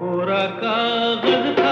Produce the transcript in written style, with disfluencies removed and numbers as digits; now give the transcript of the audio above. पूरा कागज।